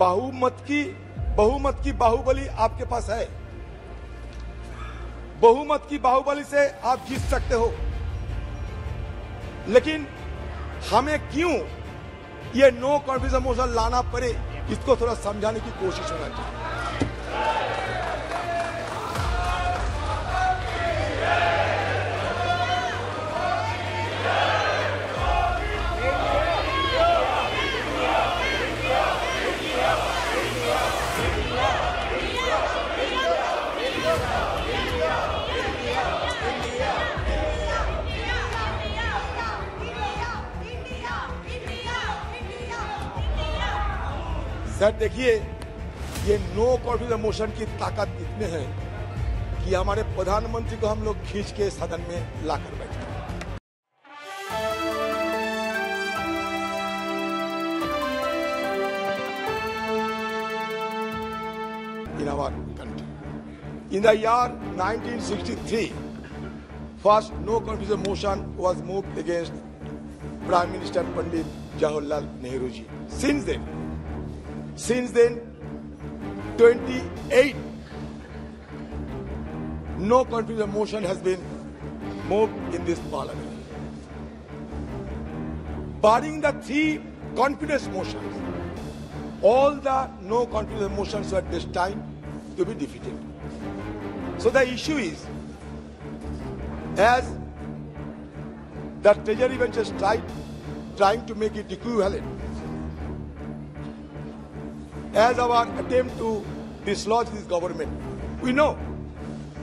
बहुमत की बाहुबली आपके पास है, बहुमत की बाहुबली से आप जीत सकते हो, लेकिन हमें क्यों ये नो कॉन्फिडेंस मोशन लाना पड़े, इसको थोड़ा समझाने की कोशिश होना चाहिए। सर देखिए, ये नो कॉन्फिडेंस मोशन की ताकत इतने है कि हमारे प्रधानमंत्री को हम लोग खींच के सदन में लाकर बैठे। In our country, in the year 1963, first no confidence motion was moved against Prime Minister Pandit Jawaharlal Nehru ji. Since then, 28 no confidence motion has been moved in this parliament. Barring the 3 confidence motions, all the no confidence motions were destined to be defeated. So the issue is, as the Treasury bench is trying to make it equivalent, as our attempt to dislodge this government, we know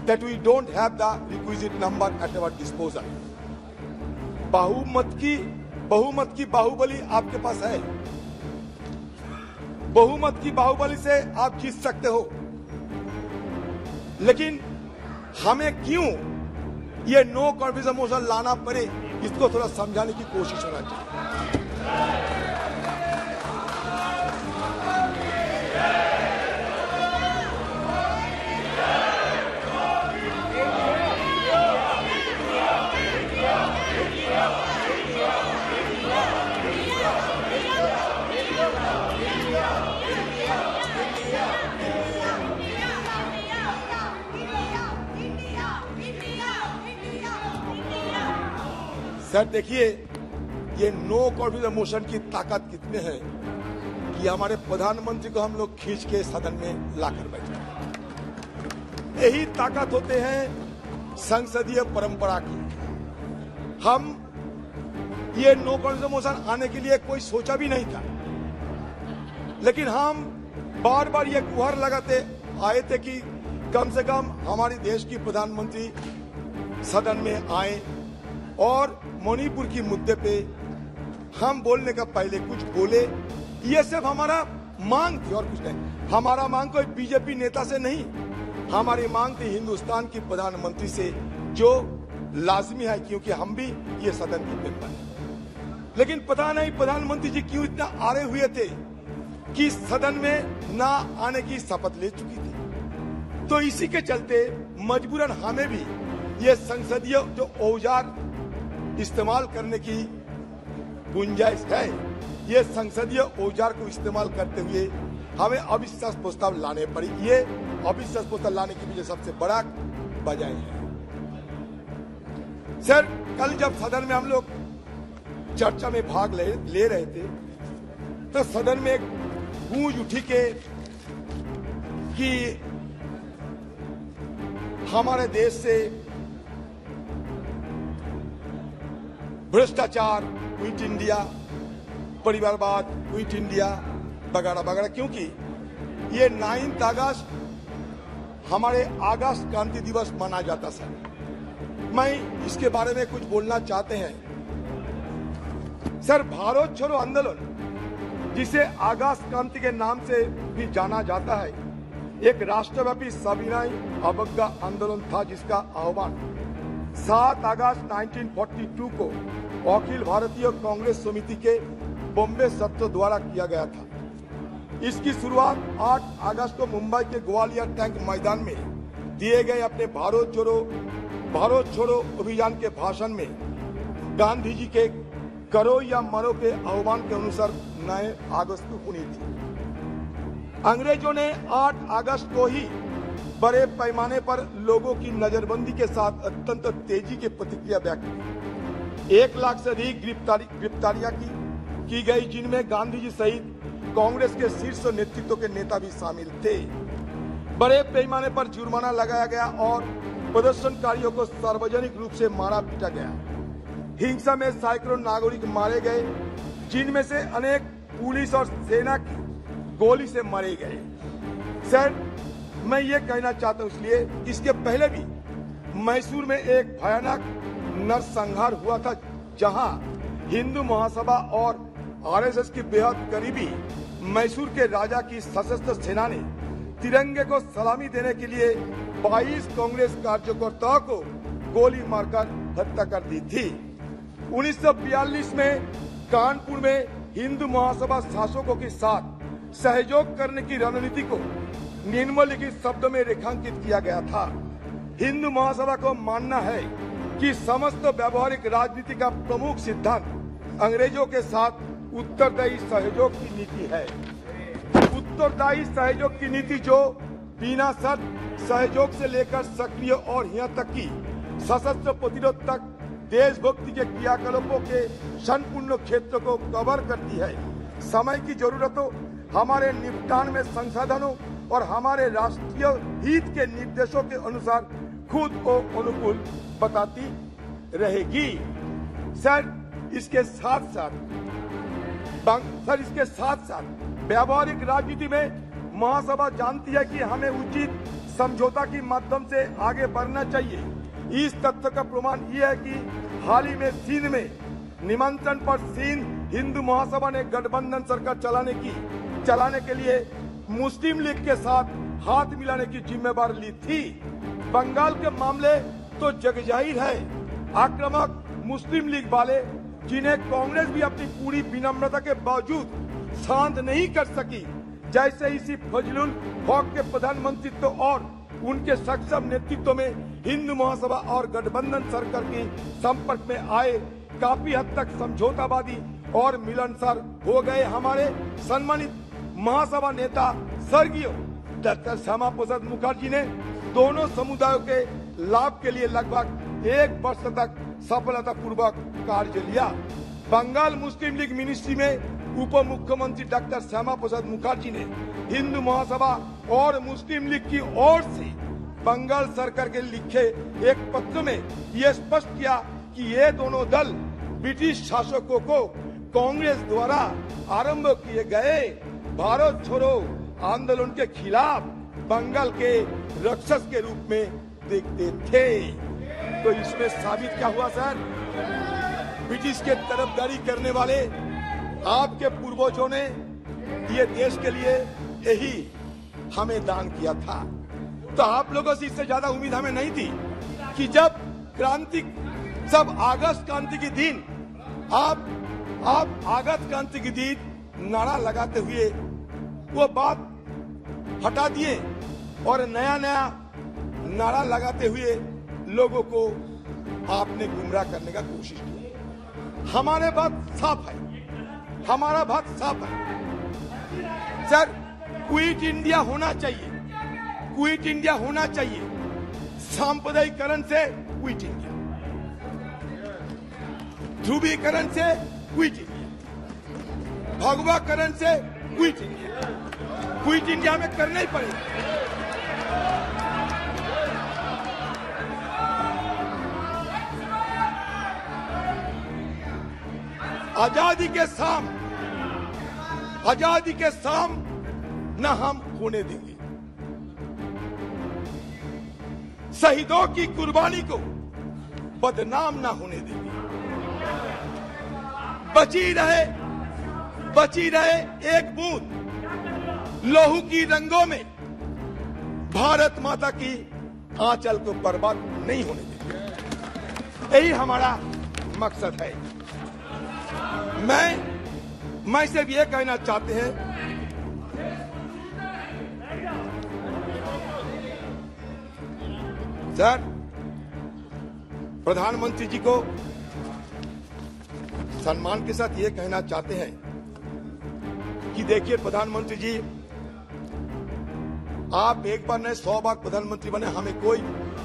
that we don't have the requisite number at our disposal. बहुमत की बाहुबली आपके पास है, बहुमत की बाहुबली से आप जीत सकते हो, लेकिन हमें क्यों ये नो कॉन्फिडेंस मोशन लाना पड़े, इसको थोड़ा समझाने की कोशिश होना चाहिए। सर देखिए, ये नो कॉन्फिडेंस मोशन की ताकत कितने है कि हमारे प्रधानमंत्री को हम लोग खींच के सदन में लाकर बैठे। यही ताकत होते हैं संसदीय परंपरा की। हम ये नो कॉन्फिडेंस मोशन आने के लिए कोई सोचा भी नहीं था, लेकिन हम बार बार ये गुहार लगाते आए थे कि कम से कम हमारे देश की प्रधानमंत्री सदन में आए और मणिपुर की मुद्दे पे हम बोलने का पहले कुछ बोले। ये सिर्फ हमारा मांग थी और कुछ नहीं। हमारा मांग कोई बीजेपी नेता से नहीं, हमारी मांग थी हिंदुस्तान की प्रधानमंत्री से, जो लाजमी है क्योंकि हम भी ये सदन के मेंबर हैं। लेकिन पता नहीं प्रधानमंत्री जी क्यों इतना आड़े हुए थे कि सदन में ना आने की शपथ ले चुकी थी। तो इसी के चलते मजबूरन हमें भी ये संसदीय जो औजार इस्तेमाल करने की गुंजाइश है, ये संसदीय औजार को इस्तेमाल करते हुए हमें अविश्वास प्रस्ताव लाने पड़ी। ये अविश्वास प्रस्ताव लाने की वजह सबसे बड़ा वजह है। सर कल जब सदन में हम लोग चर्चा में भाग ले रहे थे, तो सदन में एक गूंज उठी कि हमारे देश से भ्रष्टाचार, क्विट इंडिया, परिवारवाद, क्विट इंडिया वगैरह वगैरह, क्योंकि ये 9 अगस्त हमारे अगस्त क्रांति दिवस मना जाता था। मैं इसके बारे में कुछ बोलना चाहते हैं। सर भारत छोड़ो आंदोलन, जिसे अगस्त क्रांति के नाम से भी जाना जाता है, एक राष्ट्रव्यापी सविनय अवज्ञा आंदोलन था, जिसका आह्वान 7 अगस्त 1942 को अखिल भारतीय कांग्रेस समिति के बॉम्बे सत्र द्वारा किया गया था। इसकी शुरुआत 8 अगस्त को मुंबई के ग्वालियर टैंक मैदान में दिए गए अपने भारत छोड़ो अभियान के भाषण में गांधी जी के करो या मरो के आह्वान के अनुसार 9 अगस्त को हुई थी। अंग्रेजों ने 8 अगस्त को ही बड़े पैमाने पर लोगों की नजरबंदी के साथ अत्यंत तेजी के प्रतिक्रिया व्यक्त की। 1 लाख से अधिक गिरफ्तारियां की गई, जिनमें गांधी जी सहित कांग्रेस के शीर्ष नेतृत्व के नेता भी शामिल थे। बड़े पैमाने पर जुर्माना लगाया गया और प्रदर्शनकारियों को सार्वजनिक रूप से मारा पीटा गया। हिंसा में सैकड़ों नागरिक मारे गए, जिनमें से अनेक पुलिस और सेना की गोली से मारे गए। सर, मैं ये कहना चाहता हूँ, इसलिए इसके पहले भी मैसूर में एक भयानक नरसंहार हुआ था, जहाँ हिंदू महासभा और आरएसएस की बेहद करीबी मैसूर के राजा की सशस्त्र सेना ने तिरंगे को सलामी देने के लिए 22 कांग्रेस कार्यकर्ताओं को गोली मारकर हत्या कर दी थी। 1942 में कानपुर में हिंदू महासभा शासकों के साथ सहयोग करने की रणनीति को निम्नलिखित शब्दों में रेखांकित किया गया था। हिंदू महासभा को मानना है कि समस्त व्यावहारिक राजनीति का प्रमुख सिद्धांत अंग्रेजों के साथ उत्तरदायी सहयोग की नीति है। उत्तरदायी सहयोग की नीति, जो बिना शर्त सहयोग से लेकर सक्रिय और यहाँ तक कि सशस्त्र प्रतिरोध तक देशभक्ति के क्रियाकलापों के संपूर्ण क्षेत्र को कवर करती है, समय की जरूरतों, हमारे निपटान में संसाधनों और हमारे राष्ट्रीय हित के निर्देशों के अनुसार खुद को अनुकूल बताती रहेगी। सर, इसके साथ साथ व्यावहारिक राजनीति में महासभा जानती है कि हमें उचित समझौता के माध्यम से आगे बढ़ना चाहिए। इस तथ्य का प्रमाण यह है कि हाल ही में चीन में निमंत्रण पर चीन हिंदू महासभा ने गठबंधन सरकार चलाने के लिए मुस्लिम लीग के साथ हाथ मिलाने की जिम्मेदारी ली थी। बंगाल के मामले तो जगजाहिर है, आक्रामक मुस्लिम लीग वाले, जिन्हें कांग्रेस भी अपनी पूरी विनम्रता के बावजूद शांत नहीं कर सकी, जैसे इसी फजलुल हक के प्रधानमंत्रित्व और उनके सक्षम नेतृत्व में हिंदू महासभा और गठबंधन सरकार के संपर्क में आए, काफी हद तक समझौतावादी और मिलनसार हो गए। हमारे सम्मानित महासभा नेता स्वर्गीय डॉक्टर श्यामा प्रसाद मुखर्जी ने दोनों समुदायों के लाभ के लिए लगभग 1 वर्ष तक सफलतापूर्वक कार्य लिया। बंगाल मुस्लिम लीग मिनिस्ट्री में उप मुख्यमंत्री डॉक्टर श्यामा प्रसाद मुखर्जी ने हिंदू महासभा और मुस्लिम लीग की ओर से बंगाल सरकार के लिखे एक पत्र में यह स्पष्ट किया कि ये दोनों दल ब्रिटिश शासकों को कांग्रेस द्वारा आरंभ किए गए भारत छोड़ो आंदोलन के खिलाफ बंगाल के राक्षस के रूप में देखते थे। तो इसमें साबित क्या हुआ सर? ब्रिटिश के तरफदारी करने वाले आपके पूर्वजों ने ये देश के लिए यही हमें दान किया था। तो आप लोगों से इससे ज्यादा उम्मीद हमें नहीं थी कि जब आगस्ट क्रांति के दिन आप नारा लगाते हुए वो बात हटा दिए और नया नारा लगाते हुए लोगों को आपने गुमराह करने का कोशिश की। हमारा बात साफ है सर, क्विट इंडिया होना चाहिए, सांप्रदायिकरण से क्विट इंडिया, ध्रुवीकरण से क्विट इंडिया, भगवाकरण से क्विट इंडिया में करना ही पड़ेगा। आजादी के शाम न हम खोने देंगे। शहीदों की कुर्बानी को बदनाम न होने देंगे। बची रहे एक बूंद लहू की रंगों में भारत माता की आंचल को बर्बाद नहीं होने देंगे। यही हमारा मकसद है। मैं सिर्फ ये कहना चाहते हैं, सर, प्रधानमंत्री जी को सम्मान के साथ ये कहना चाहते हैं कि देखिए प्रधानमंत्री जी, आप एक बार नहीं 100 बार प्रधानमंत्री बने, हमें कोई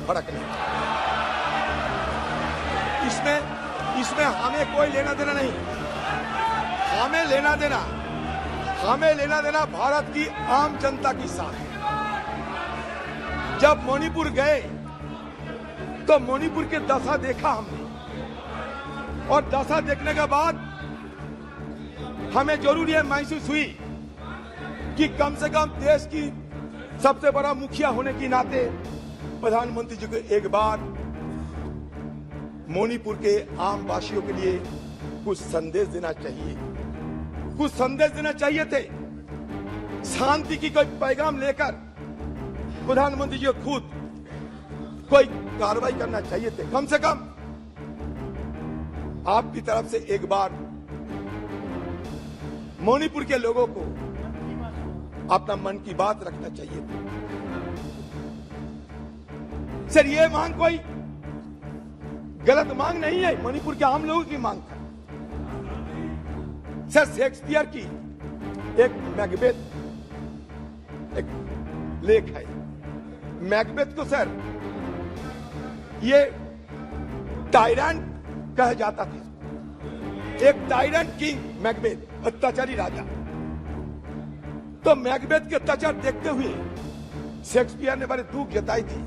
फर्क नहीं। इसमें हमें कोई लेना देना नहीं। हमें लेना देना भारत की आम जनता के साथ है। जब मणिपुर गए तो मणिपुर के दशा देखा हमने, और दशा देखने के बाद हमें जरूर यह महसूस हुई कि कम से कम देश की सबसे बड़ा मुखिया होने के नाते प्रधानमंत्री जी को एक बार मणिपुर के आम वासियों के लिए कुछ संदेश देना चाहिए। कुछ संदेश देना चाहिए थे, शांति की कोई पैगाम लेकर प्रधानमंत्री जी को खुद कोई कार्रवाई करना चाहिए थे। कम से कम आपकी तरफ से एक बार मणिपुर के लोगों को अपना मन की बात रखना चाहिए थी। सर, ये मांग कोई गलत मांग नहीं है, मणिपुर के आम लोगों की मांग था। सर, शेक्सपियर की एक मैकबेथ एक लेख है। मैकबेथ को सर ये टायरन कहा जाता था, एक टायरन किंग मैकबेथ, अत्याचारी राजा। तो मैकबेथ के अत्याचार देखते हुए शेक्सपियर ने बड़े दुख जताई थी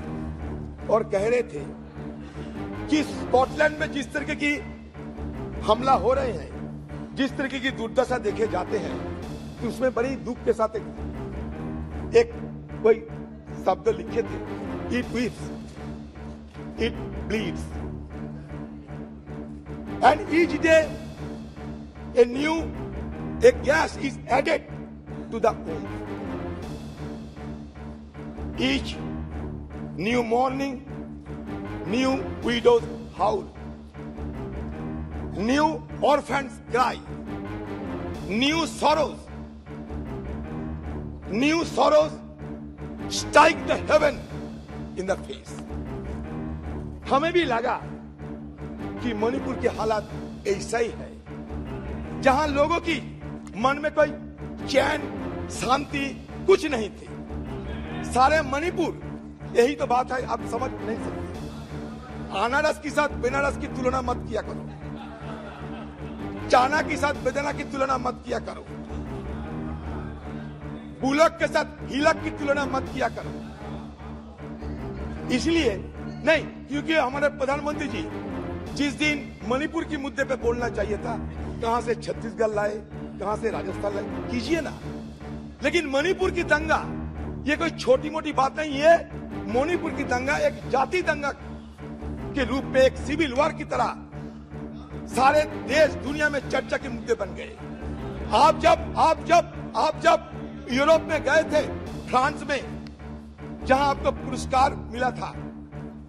और कह रहे थे कि स्कॉटलैंड में जिस तरीके की हमला हो रहे हैं, जिस तरीके की दुर्दशा देखे जाते हैं, तो उसमें बड़ी दुख के साथ एक कोई शब्द लिखे थे, it weeps it bleeds and each day a new a gas is added to the home. Each new morning, new widows howl, new orphans cry, new sorrows strike the heaven in the face. हमें भी लगा कि मणिपुर की हालात ऐसा ही है, जहां लोगों की मन में कोई चैन, शांति कुछ नहीं थी। सारे मणिपुर, यही तो बात है, आप समझ नहीं सकते। अनारस के साथ बेनारस की तुलना मत किया करो, चाना के साथ बेदाना की तुलना मत किया करो, बुलक के साथ हिलक की तुलना मत किया करो। इसलिए नहीं, क्योंकि हमारे प्रधानमंत्री जी जिस दिन मणिपुर के मुद्दे पे बोलना चाहिए था, कहां से छत्तीसगढ़ लाए, कहां से राजस्थान लाए, कीजिए ना। लेकिन मणिपुर की दंगा ये कोई छोटी मोटी बात नहीं है। मणिपुर की दंगा एक जाति दंगा के रूप में, एक सिविल वॉर की तरह सारे देश दुनिया में चर्चा के मुद्दे बन गए। आप जब यूरोप में गए थे, फ्रांस में, जहां आपको पुरस्कार मिला था,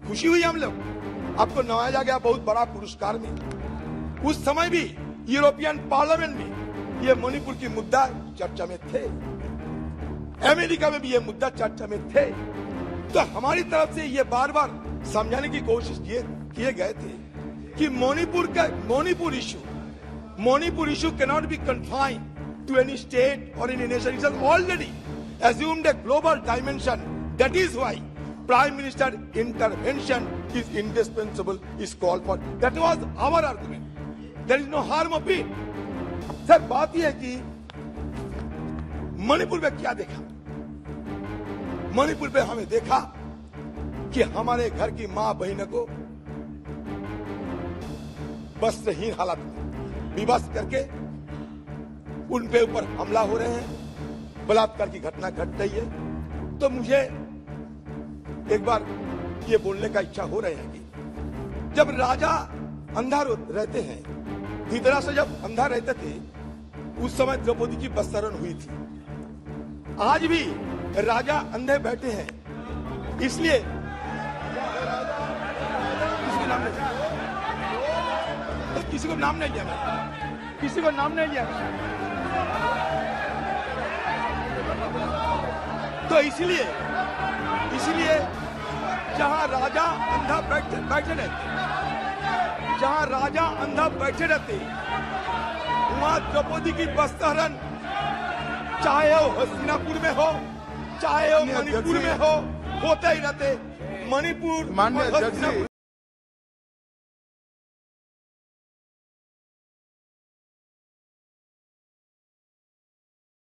खुशी हुई हम लोग, आपको नवाजा गया बहुत बड़ा पुरस्कार मिला। उस समय भी यूरोपियन पार्लियामेंट में ये मणिपुर की मुद्दा चर्चा में थे, अमेरिका में भी ये मुद्दा चर्चा में थे। तो हमारी तरफ से ये बार बार समझाने की कोशिश किए गए थे कि Manipur issue cannot be confined to any state or any nation. It has already assumed a global dimension. That is why Prime Minister intervention is indispensable, is called for. That was our argument. There is no harm of it. Sir, बात यह है कि मणिपुर में क्या देखा। मणिपुर में हमें देखा कि हमारे घर की मां बहनों को वस्त्रहीन हालत में विवश करके उनके ऊपर हमला हो रहे हैं, बलात्कार की घटना घट रही है। तो मुझे एक बार ये बोलने का इच्छा हो रहा है कि जब राजा अंधा रहते हैं, धृतराष्ट्र जब अंधा रहते थे, उस समय द्रौपदी की बस्तारण हुई थी। आज भी राजा अंधे बैठे हैं, इसलिए किसी को नाम नहीं लिया। तो इसलिए जहां राजा अंधा बैठे रहते वहां द्रौपदी की बस्तारण, चाहे वो हस्तिनापुर में हो, चाहे वो मणिपुर में होते ही रहते। मणिपुर